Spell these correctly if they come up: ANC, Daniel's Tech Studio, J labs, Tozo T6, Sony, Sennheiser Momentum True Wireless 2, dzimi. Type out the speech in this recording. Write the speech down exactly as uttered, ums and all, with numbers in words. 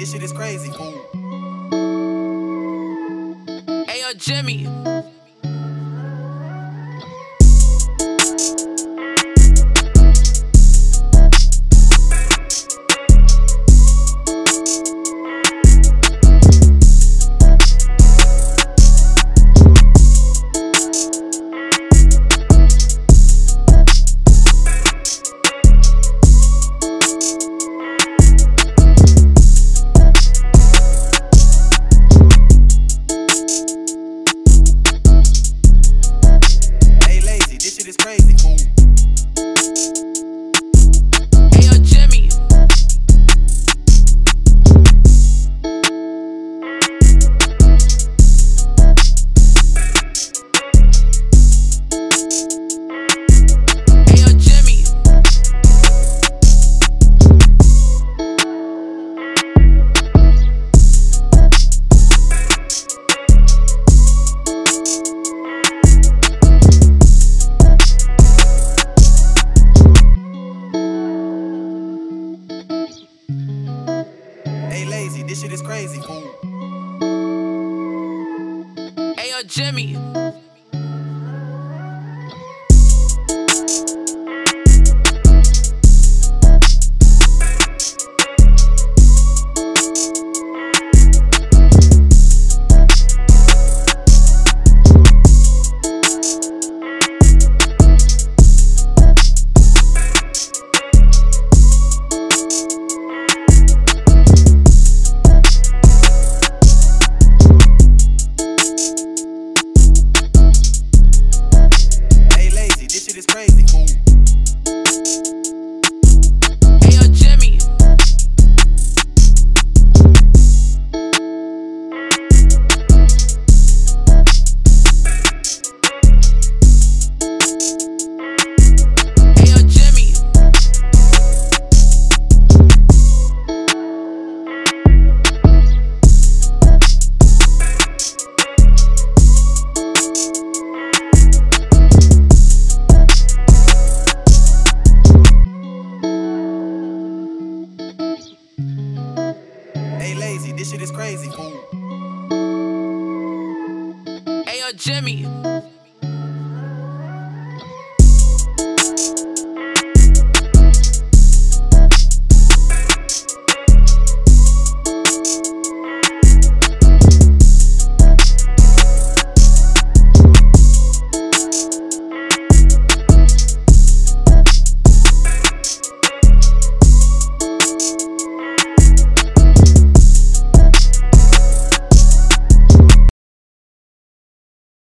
this shit is crazy. Hey, yo, Dzimi. It's crazy, cool. This shit is crazy, cool. Hey, yo, Dzimi. It's crazy, cool. Hey, yo, Dzimi. Hey, yo, Dzimi. This shit is crazy, cool. Hey, yo, Dzimi.